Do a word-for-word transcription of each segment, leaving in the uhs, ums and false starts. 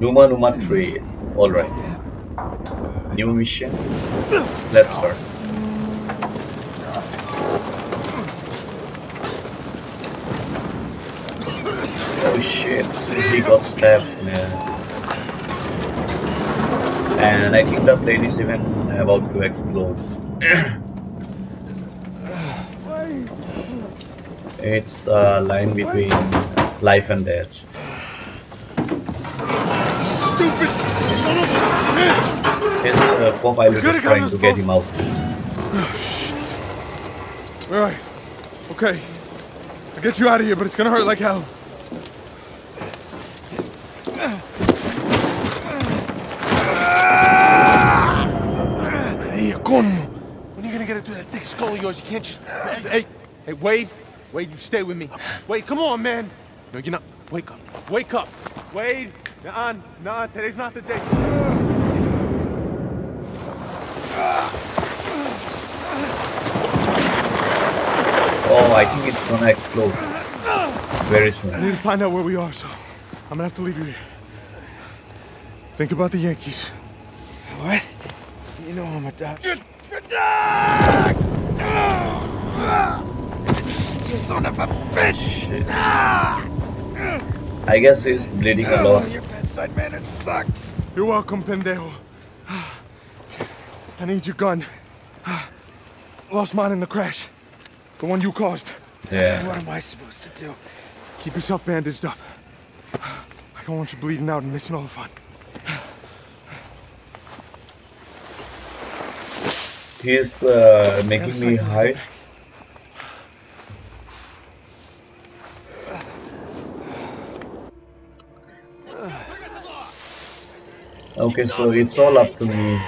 Numa Numa three. Alright. New mission. Let's start. Oh shit, he got stabbed, man. And I think the plane is even about to explode. It's a line between life and death. Stupid son of a bitch! His uh, co-pilot is trying to get him out. Alright, okay. I'll get you out of here, but it's gonna hurt like hell. Hey, coño! When are you gonna get it through that thick skull of yours? You can't just... Hey, hey, Wade! Wade, you stay with me. Wade, come on, man. No, you're not. Wake up. Wake up. Wade. Nah, nah, today's not the day. Oh, I think it's gonna explode very soon. I need to find out where we are, so I'm gonna have to leave you here. Think about the Yankees. What? You know I'm a doctor. Son of a bitch! Shit. I guess he's bleeding a lot. Your bedside manner sucks. You're welcome, pendejo. I need your gun. Lost mine in the crash. The one you caused. Yeah. What am I supposed to do? Keep yourself bandaged up. I don't want you bleeding out and missing all the fun. He's uh, making me hide. Okay, so it's all up to me.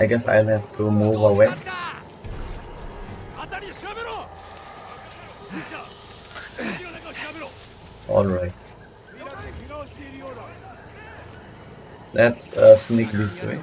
I guess I'll have to move away. Alright. Let's uh, sneak this way.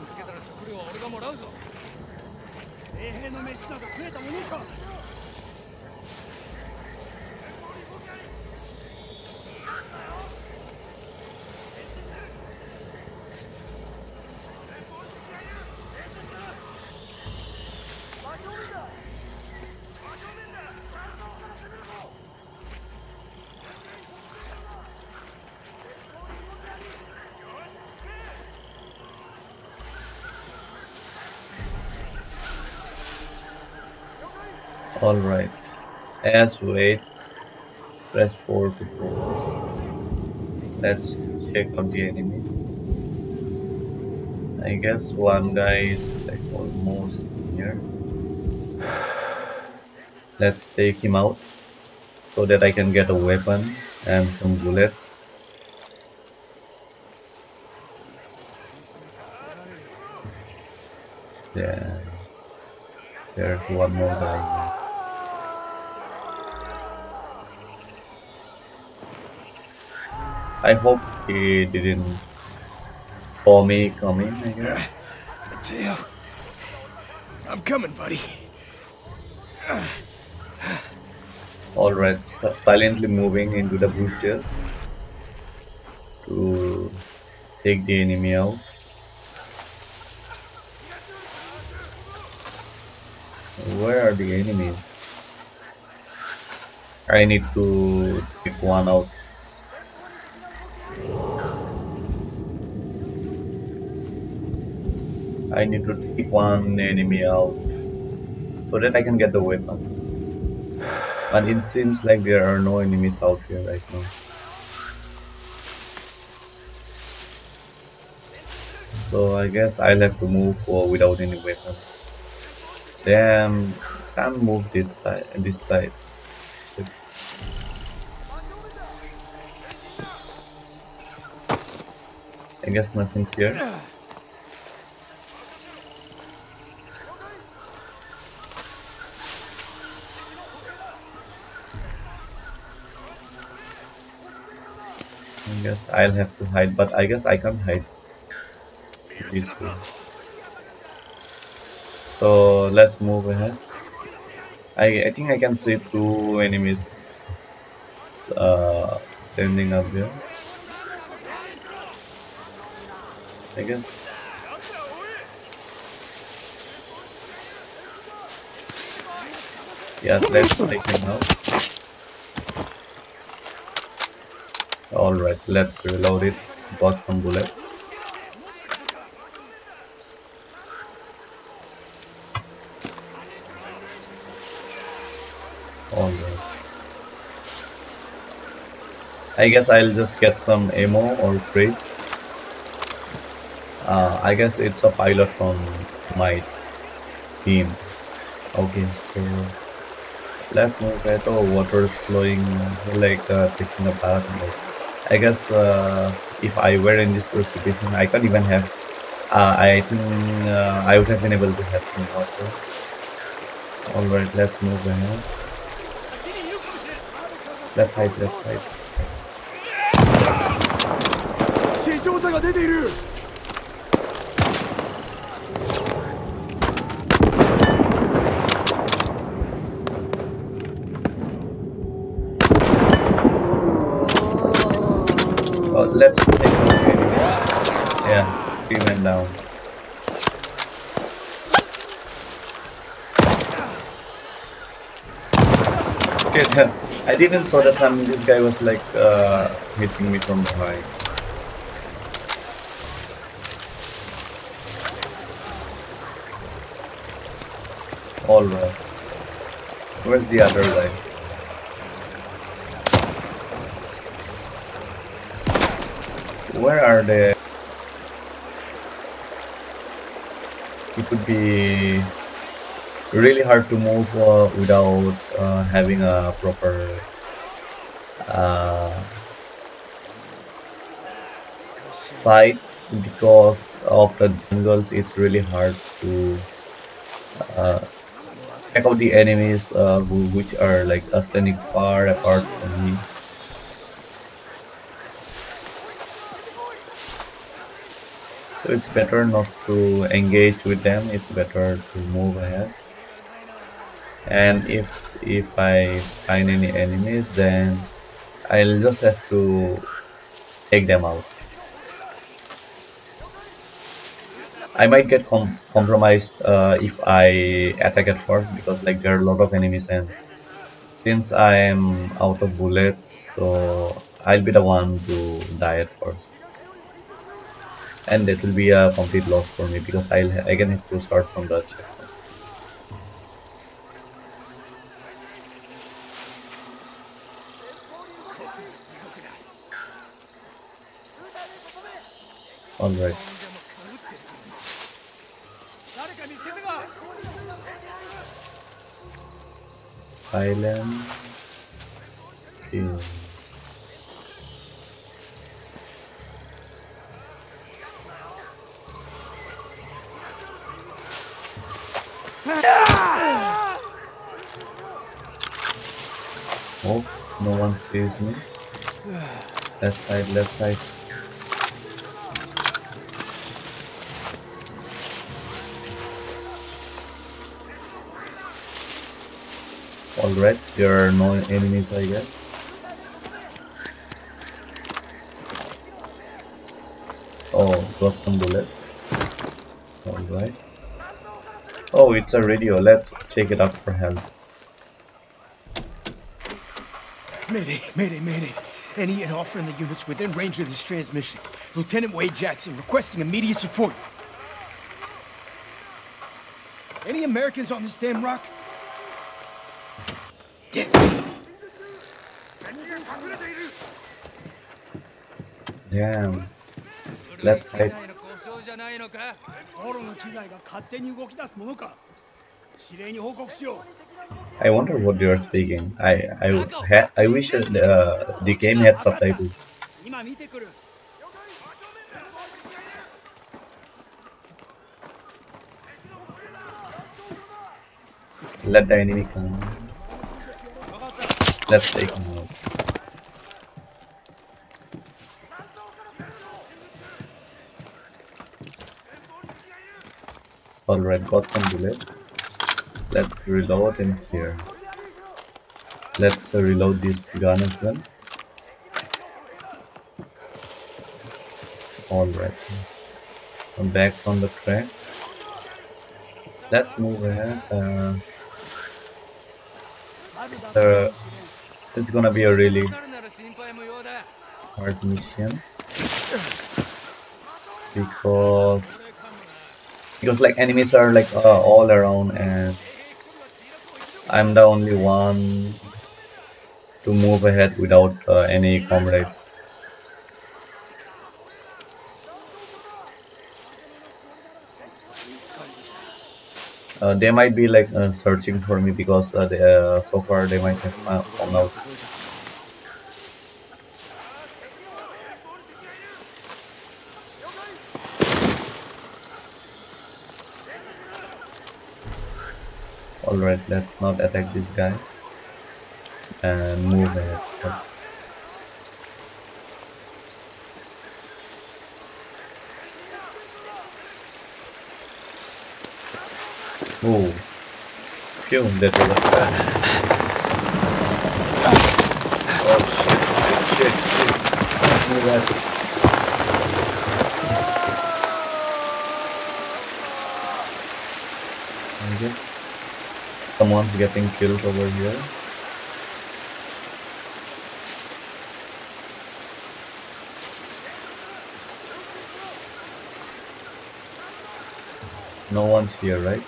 Alright, as wait, press four to go. Let's check on the enemies. I guess one guy is like almost here. Let's take him out so that I can get a weapon and some bullets. Yeah, there's one more guy. I hope he didn't for me coming, I guess. Mateo, I'm coming, buddy. Alright, so silently moving into the bushes to take the enemy out. Where are the enemies? I need to pick one out. I need to take one enemy out so that I can get the weapon. But it seems like there are no enemies out here right now. So I guess I'll have to move forward without any weapon. Damn, can't move this side. This side. I guess nothing here. I guess I'll have to hide, but I guess I can't hide this way. So let's move ahead. I, I think I can see two enemies uh, standing up there. I guess. Yeah, let's take him out. Alright, let's reload it. Got some bullets. Alright. I guess I'll just get some ammo or crate. Uh, I guess it's a pilot from my team. Okay, so let's move it. Oh, water is flowing like uh, taking a bath. I guess uh, if I were in this situation, I can't even have. Uh, I think uh, I would have been able to have some water. Alright, let's move ahead. Left side, left side. Let's take the enemy. Yeah, three men down. Shit, I didn't saw the time this guy was like uh, hitting me from behind. Alright. Where's the other guy? Where are they? It would be really hard to move uh, without uh, having a proper uh, sight because of the jungles. It's really hard to uh, check out the enemies uh, who, which are like standing far apart from me. So it's better not to engage with them. It's better to move ahead. And if if I find any enemies, then I'll just have to take them out. I might get com compromised uh, if I attack at first because like there are a lot of enemies, and since I am out of bullets, so I'll be the one to die at first. And that will be a complete loss for me because I'll ha I can have to start from the checkpoint. Alright. Silent. Yeah. Oh, no one sees me. Left side, left side. Alright, there are no enemies, I guess. Oh, got some bullets. Alright. Oh, it's a radio. Let's check it out for health. Mayday, mayday, mayday. Any and offering the units within range of this transmission. Lieutenant Wade Jackson requesting immediate support. Any Americans on this damn rock? Get. Damn. Let's hide. I wonder what they are speaking. I I ha I wish uh, the game had subtitles. Let the enemy come. Let's take him out. Alright, got some bullets. Let's reload in here. Let's uh, reload this gun as well. Alright. come back from the track. Let's move ahead. Uh, uh, it's gonna be a really hard mission because because like enemies are like uh, all around and I'm the only one to move ahead without uh, any comrades. Uh, they might be like uh, searching for me because uh, they, uh, so far they might have uh, found out. Alright, let's not attack this guy and move ahead first. Oh, phew, that was a bad. Oh shit, shit, shit. Let's move ahead. Okay. Someone's getting killed over here. No one's here, right?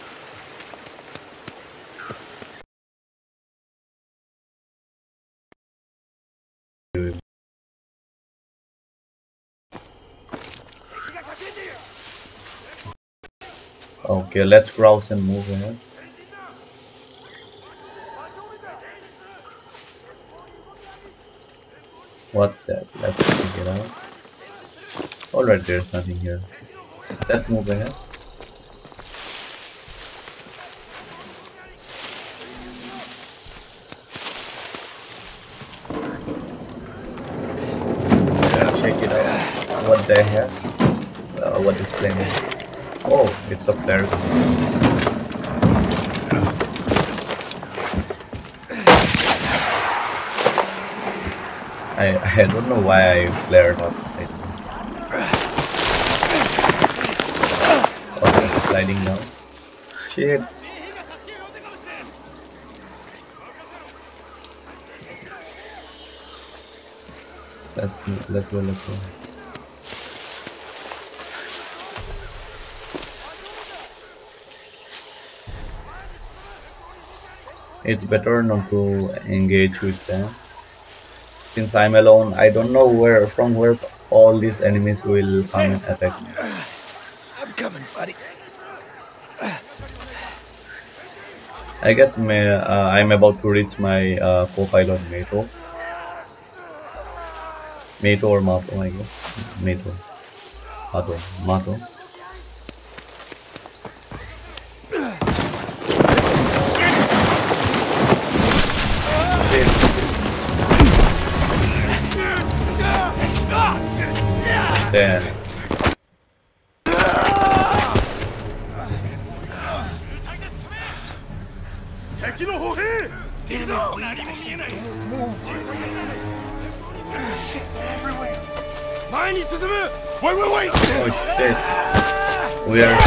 Okay, let's browse and move ahead. What's that? Let's check it out. Alright, there's nothing here. Let's move ahead. Let's check it out. What they have? Uh, what is playing? Oh, it's up there. I I don't know why I flared up. Okay, sliding now. Shit. Let's let's go let's go. It's better not to engage with them. Since I'm alone, I don't know where from where all these enemies will come and attack me. I'm coming, buddy. I guess may, uh, I'm about to reach my uh, co-pilot Mato. Mato or Mato, I guess. Mato. Mato. Mato. Damn. Oh shit. We are.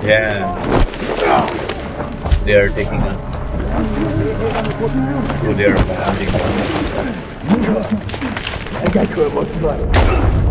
Damn. They are taking us. Oh, they are bombing us. I got you about to buy.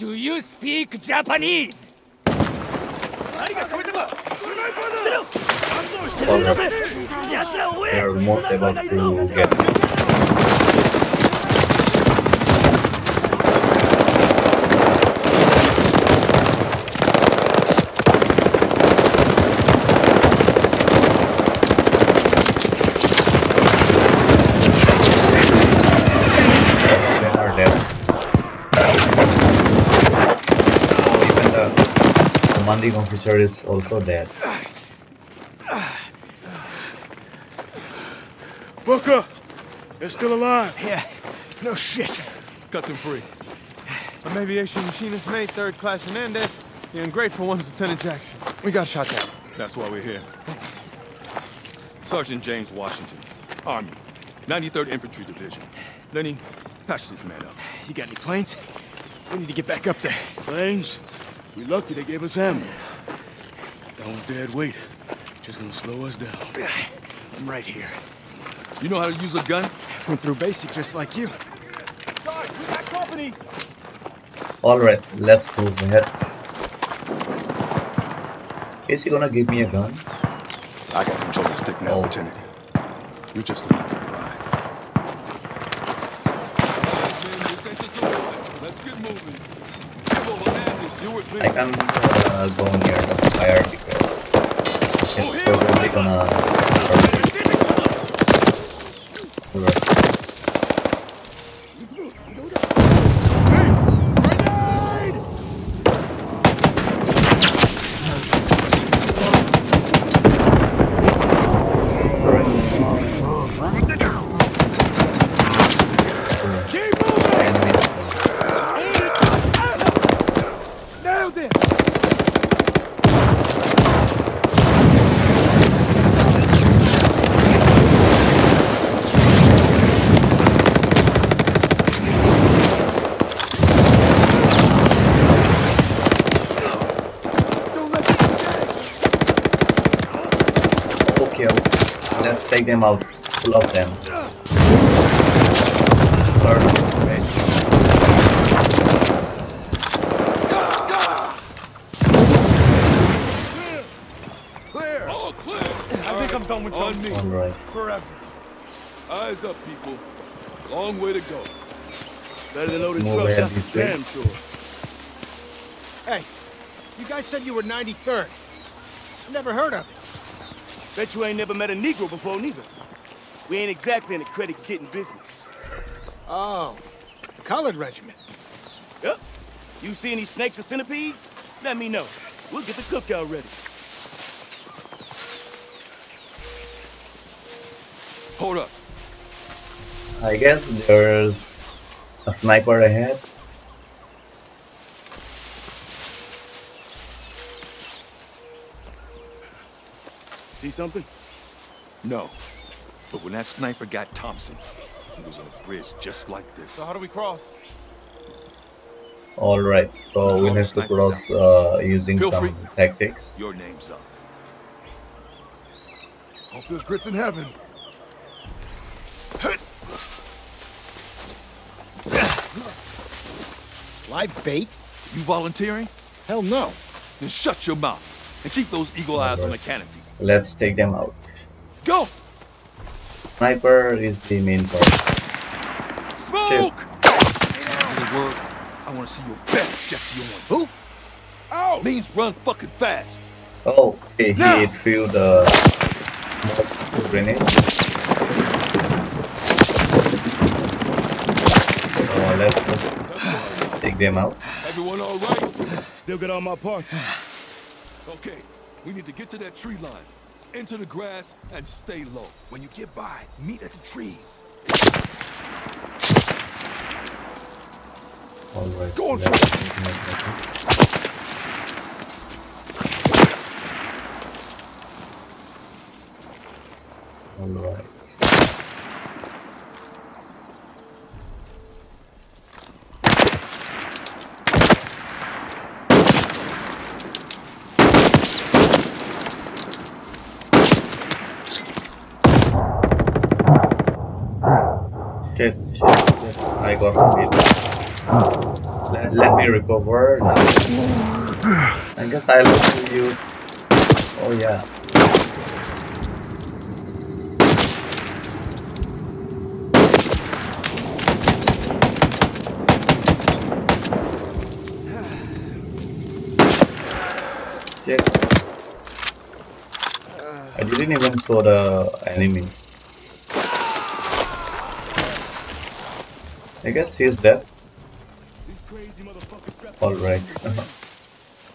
Do you speak Japanese? They are most about to get commanding officer is also dead. Booker! They're still alive. Yeah, no shit. Cut them free. I'm aviation machinist mate, third class Hernandez. The ungrateful one's Lieutenant Jackson. We got shot down. That's why we're here. Thanks. Sergeant James Washington, Army, ninety-third Infantry Division. Lenny, patch this man up. You got any planes? We need to get back up there. Planes? We're lucky they gave us ammo. That one's dead weight. Just gonna slow us down. I'm right here. You know how to use a gun? Went through basic just like you. Alright, let's go ahead. Is he gonna give me a gun? I got control of the stick now, oh. Lieutenant. You're just looking for a ride. Let's get moving. I can uh, go near the fire because it's probably gonna take them out, full of them. Sorry, clear. All clear. I think I'm done with you. On me. All right. Forever. Eyes up, people. Long way to go. Better than loaded trucks, that's damn sure. Hey, you guys said you were ninety-third. I never heard of it. Bet you ain't never met a Negro before, neither. We ain't exactly in the credit-getting business. Oh, the colored regiment. Yep. You see any snakes or centipedes? Let me know. We'll get the cookout ready. Hold up. I guess there's a sniper ahead. See something? No. But when that sniper got Thompson, he was on a bridge just like this. So how do we cross? Alright, so we'll have to cross uh, using Feel some free. tactics. Your name's up. Hope there's grits in heaven. Live bait? You volunteering? Hell no. Then shut your mouth and keep those eagle All eyes right. on the canopy. Let's take them out. Go! Sniper is the main part. Smoke! Word, I want to see your best Jesse on. Who? Oh! Means run fucking fast. Oh, okay, now. He threw the grenade. Uh, let's just take them out. Everyone all right? Still got all my parts. Okay. We need to get to that tree line, into the grass, and stay low. When you get by, meet at the trees. All right. Go on. All right. Shit, shit, shit. I got hit. Uh, let me recover. No. I guess I'll have to use. Oh yeah. Check. I didn't even saw the enemy. I guess he is dead. Alright.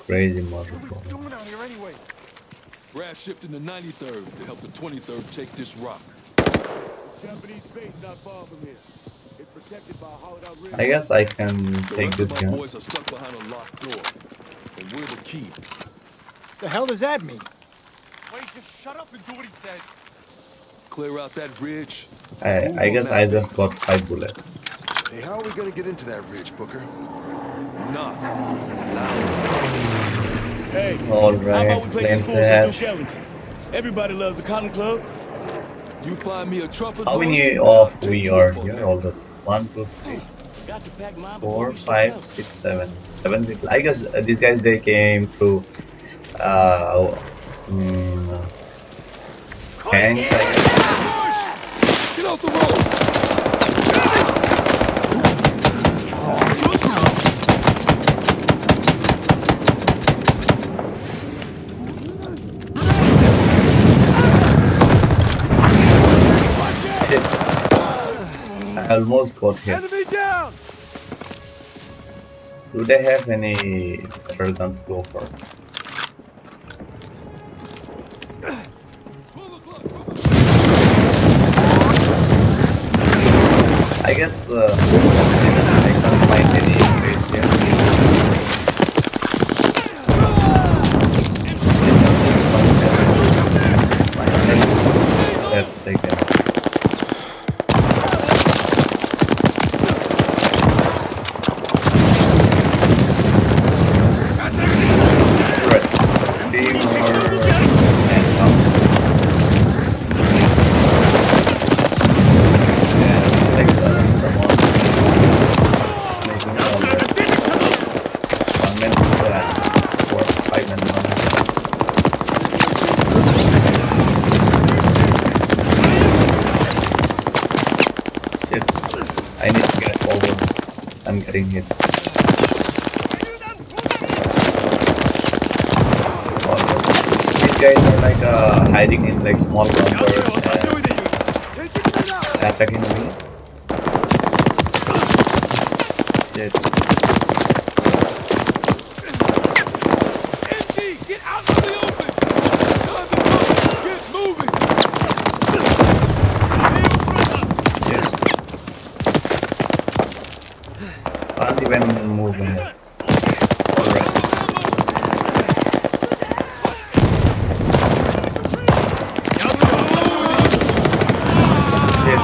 Crazy motherfucker. Brad shifted to ninety-third to help the twenty-third take this rock. Japanese base not far from here. It's protected by a hollowed out rim. I guess I can take this gun. The boys are stuck behind a locked door. And we're the key. The hell does that mean? Wait, just shut up and do what he said. Clear out that bridge. I I guess I just got five bullets. Hey, how are we gonna get into that ridge, Booker? Not. Hey, all right. How about we play this fool some Duke Ellington? Everybody loves a cotton club. You find me a trumpet. How many of we are here? All the one, two, three, four, five, six, seven, seven people. I guess uh, these guys they came through. Uh, mm, hands. I guess. Get off the road. Almost got him. Enemy down! Do they have any better gun to go for? I guess uh, I can't find any crates here. Let's take it. Hit. These guys are like uh, hiding in like small numbers and attacking me. Shit. Get out of the open! Get moving! Can't even move in here. Alright. Shit.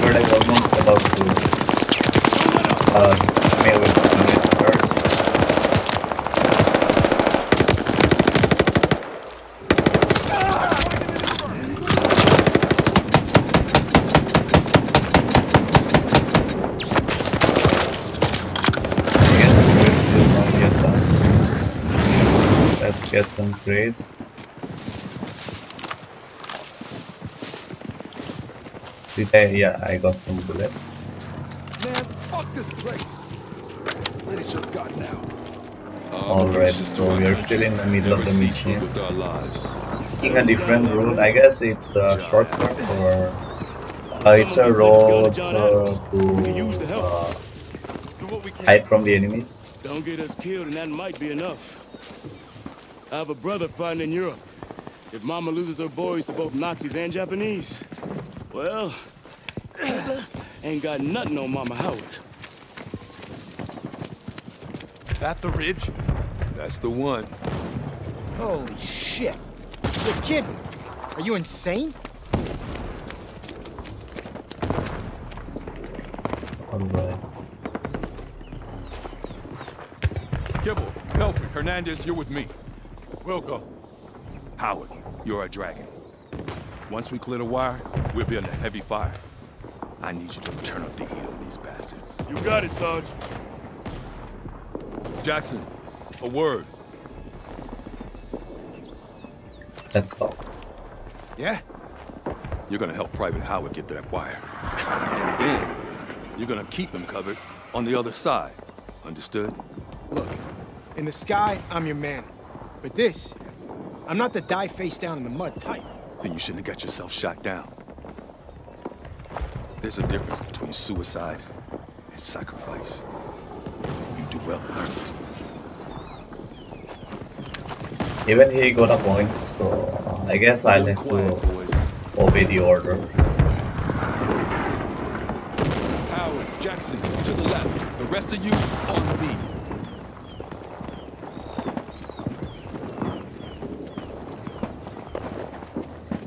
But I was almost about to uh, mail it first. Get some crates. Did I? Yeah, I got some bullets. Man, fuck this place. Let it shut God now. Alright, so we are still in the middle of the mission. Taking a different route. I guess it's a shortcut or uh, it's a road uh, to uh, hide from the enemies. Don't get us killed, and that might be enough. I have a brother fighting in Europe. If Mama loses her boys to both Nazis and Japanese, well, ain't got nothing on Mama Howard. That the ridge? That's the one. Holy shit! You're kidding! Are you insane? Alright. Gibble, Pelfrey, Hernandez, you're with me. We'll go. Howard, you're a dragon. Once we clear the wire, we'll be under heavy fire. I need you to turn up the heat on these bastards. You got it, Sarge. Jackson, a word. Echo. Yeah? You're gonna help Private Howard get to that wire. And then, you're gonna keep him covered on the other side. Understood? Look, in the sky, I'm your man. But this, I'm not the die face down in the mud type. Then you shouldn't have got yourself shot down. There's a difference between suicide and sacrifice. You do well to learn it. Even he got a point, so I guess I'll have to obey the order. Howard, Jackson, to the left. The rest of you, on me.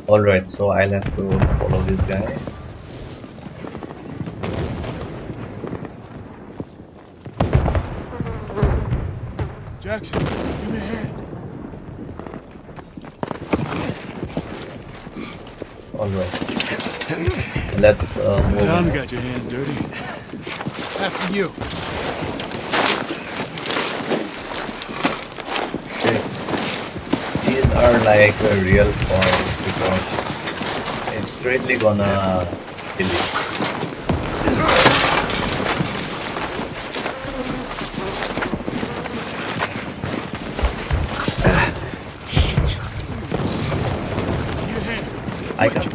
Alright, so I'll have to follow this guy. Jackson, give me a hand. Alright. Let's uh, move. Tom got your hands dirty. After you. Shit. These are like a real form. It's straightly gonna kill you. Shit. I got out.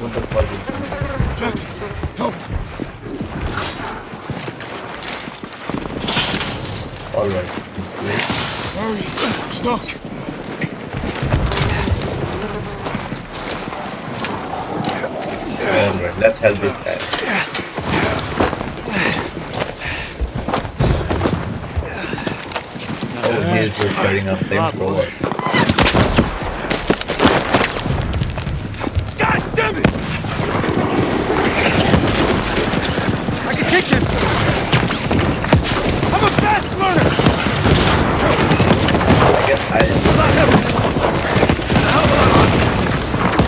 What the fuck is this? Jackson, help! Alright. Hurry! I'm stuck! Alright, let's help this guy. Oh, he is repairing a flamethrower. God damn it! I can take him! I'm a fast runner! I guess I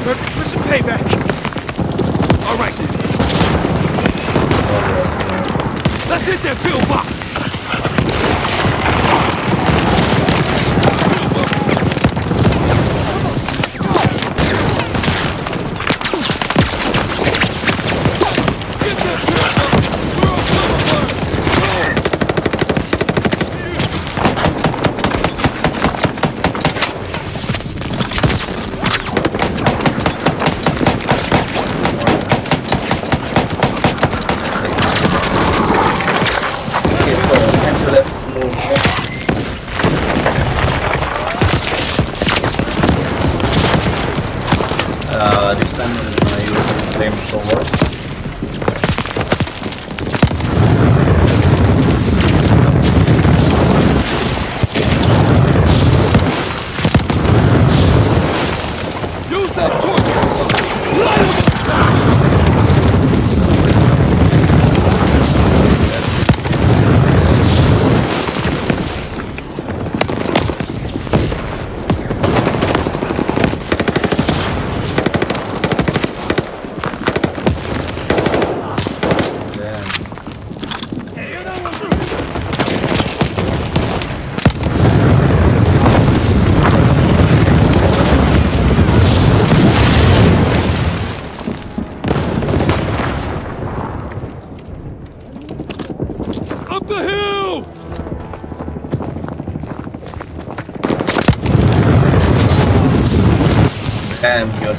for, for some payback. All right. Oh, let's hit that pill box.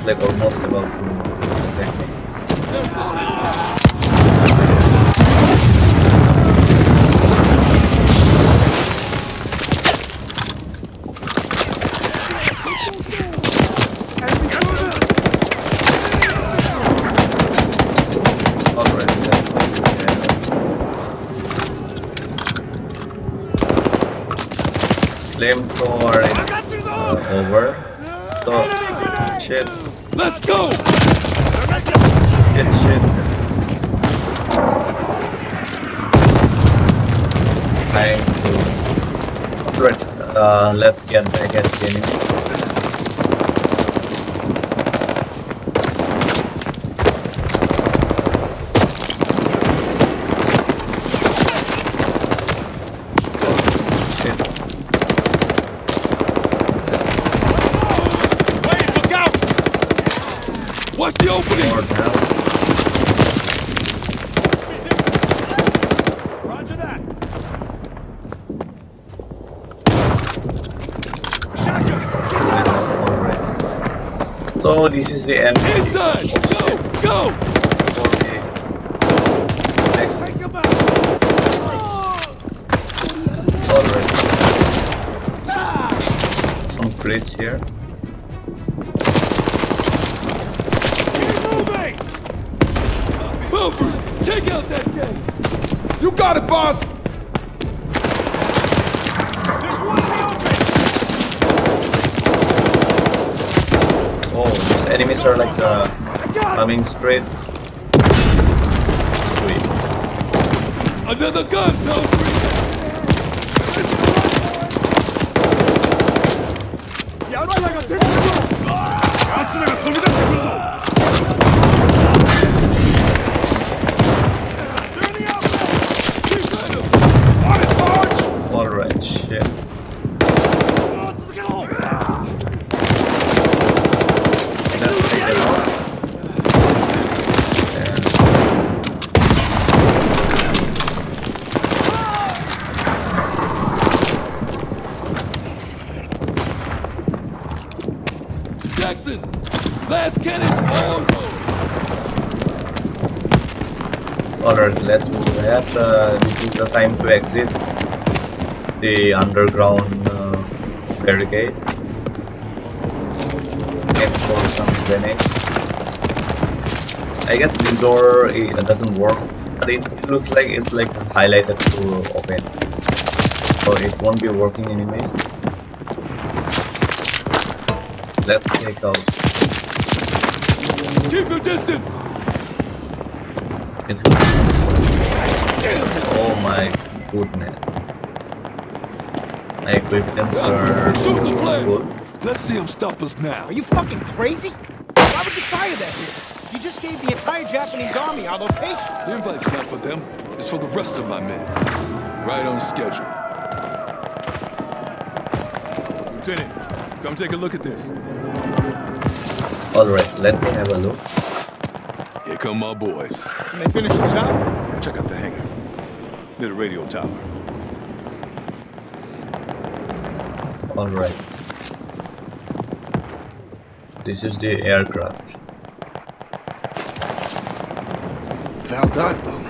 Like almost about to attack me. Alright, flamethrower is uh, over. So, shit. Let's go! Shit, shit. I am cool. Right, uh, let's get back at the enemy. Watch the openings! So this is the end. Inside! Go! Go! Okay. Next. Alright. Some crates here. Keep moving! Booker! Take out that gate! You got it, boss! Enemies are like uh, coming straight. Sweet. Another gun, no free. All right, shit. Last cannon's all. Alright, let's move ahead. Uh, this is the time to exit the underground uh, barricade. Get for some grenades. I guess this door it doesn't work, but it looks like it's like highlighted to open, so it won't be working anyways. Let's take out. Keep your distance. Oh my goodness! I equipped them for shoot the plane. Let's see them stop us now. Are you fucking crazy? Why would you fire that here? You just gave the entire Japanese army our location. The invite's not for them. It's for the rest of my men. Right on schedule. Lieutenant. Come take a look at this. Alright, let me have a look. Here come my boys. Can they finish the job? Check out the hangar. Near the radio tower. Alright. This is the aircraft. Val dive bomb.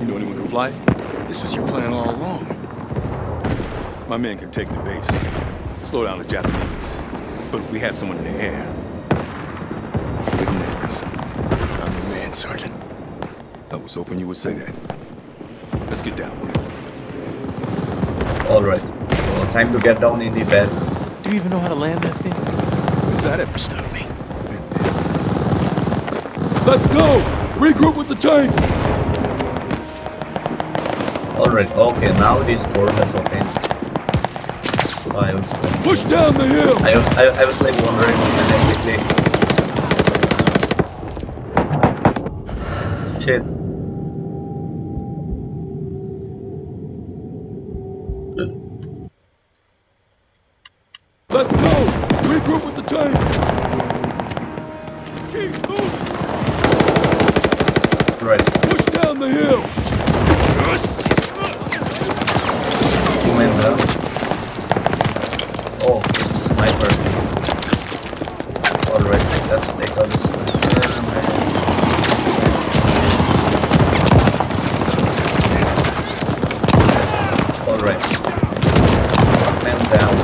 You know anyone can fly it? This was your plan all along. My men can take the base. Slow down the Japanese, but if we had someone in the air, wouldn't that be something? I'm your man, Sergeant. I was hoping you would say that. Let's get down with it. Alright, so time to get down in the bed. Do you even know how to land that thing? What's that ever stop me? Let's go! Regroup with the tanks! Alright, okay, now this door has opened. I was, like, push down the hill. I was, I, I was like wondering what the heck is this. Shit. Let's go. Regroup with the tanks. Keep moving. Right. Push down the hill. You went down. Oh, it's a sniper. Alright, let's take out the sniper. Alright. Man down.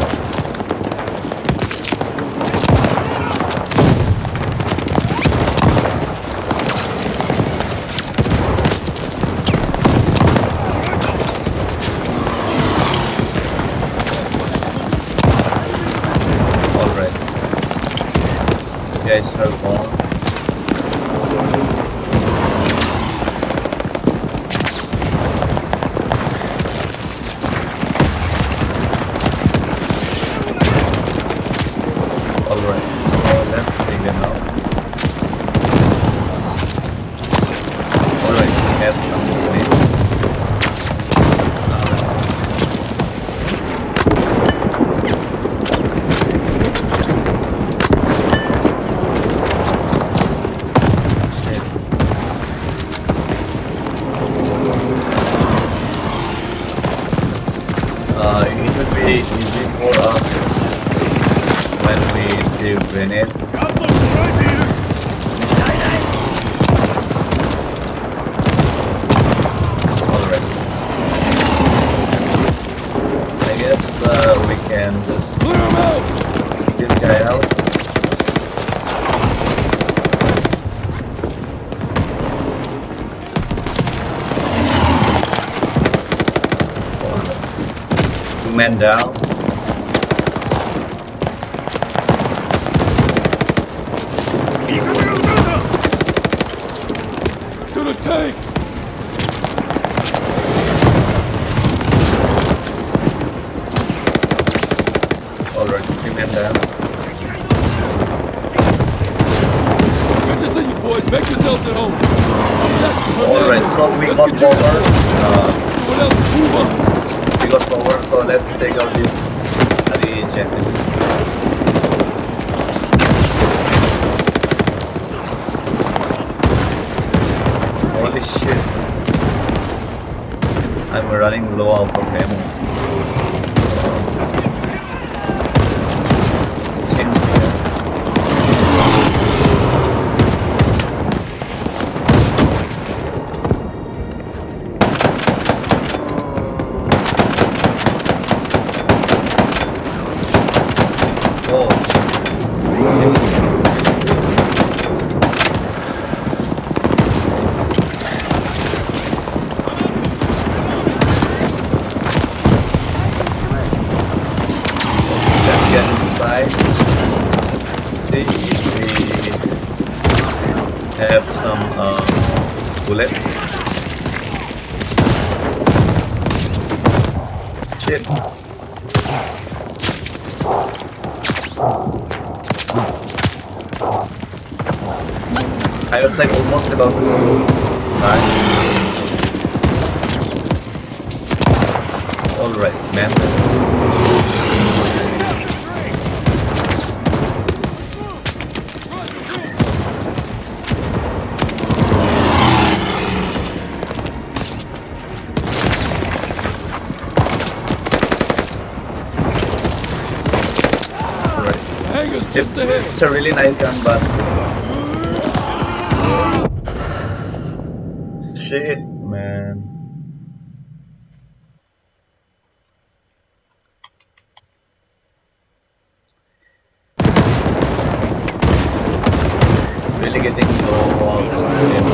Guys are gone. Alright, so let's take them out. Alright, we have some you grenade. Alright. I guess uh, we can just kick this guy out. Two men down. It's a really nice gun, but shit, man. Really getting low on the game.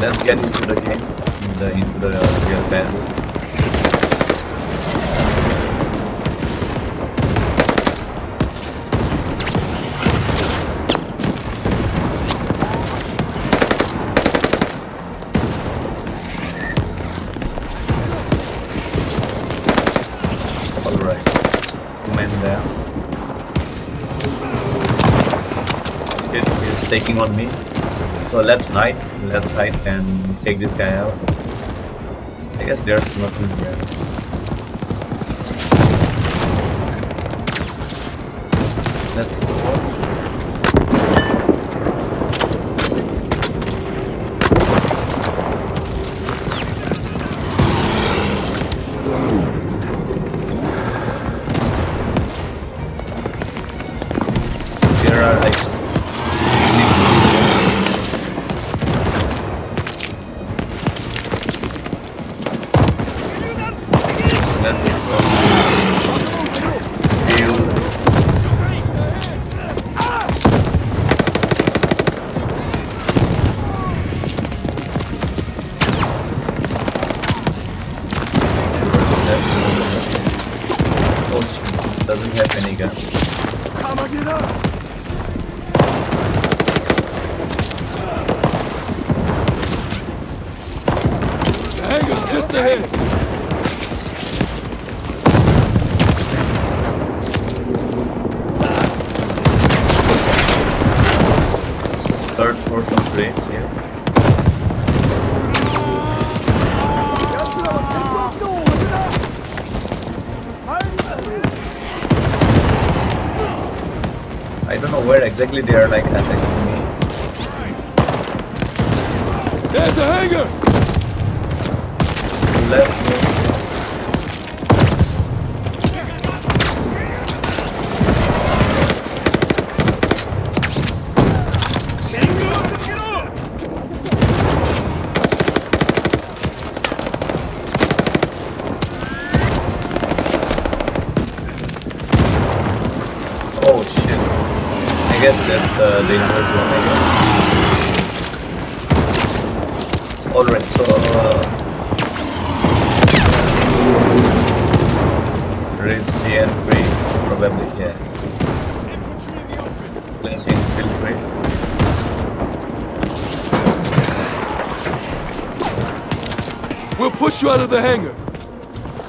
Let's get into the game, into the, into the real battle. Taking on me, so let's hide, let's hide and take this guy out. I guess there's nothing here. Let's go. There are like exactly, they are like attacking me. There's a hangar! Left me. Oh shit. I guess that's uh, the original. Alright, so uh, reach the entry, probably, yeah. Let's infiltrate. We'll push you out of the hangar.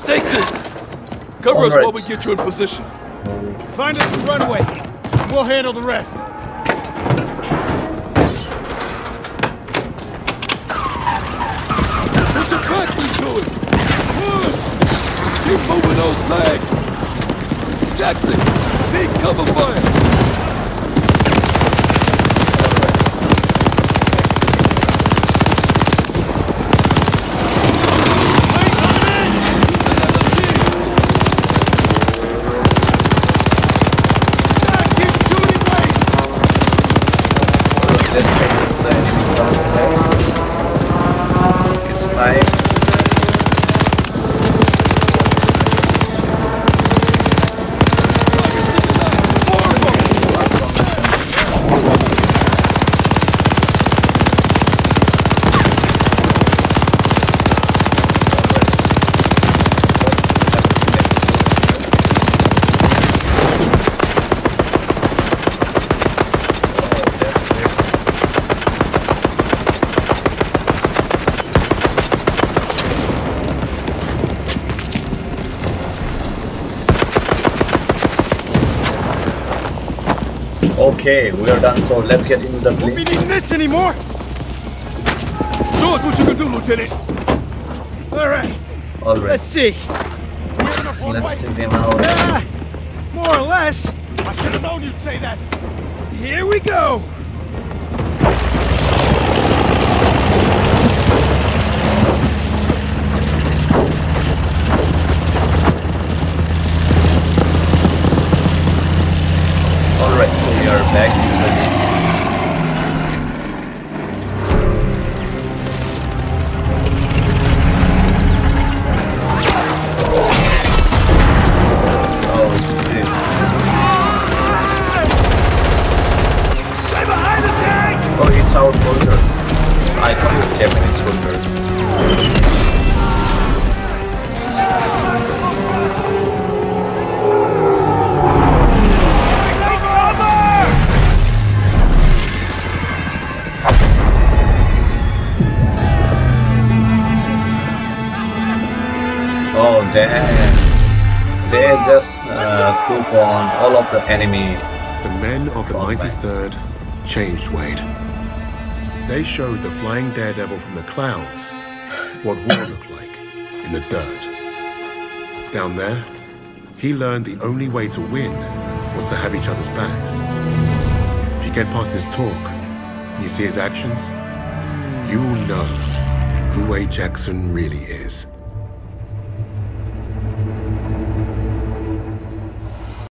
Take this. Cover All us right. while we get you in position. Find us some runway. We'll handle the rest. Put the traction to it. Push. Keep moving those legs. Jackson, need cover fire. Okay, we are done, so let's get into the plane. We'll be needing this anymore! Show us what you can do, Lieutenant! Alright. Alright. Let's see. We're in a full fight. Yeah, more or less. I should have known you'd say that. Here we go! Back to the oh shit. Stay behind the tank! Oh, it's our soldier. I thought it was Japanese soldier. Oh damn, they just uh, took on all of the enemy. The men of the ninety-third changed, Wade. They showed the flying daredevil from the clouds what war looked like in the dirt. Down there, he learned the only way to win was to have each other's backs. If you get past his talk and you see his actions, you will know who Wade Jackson really is.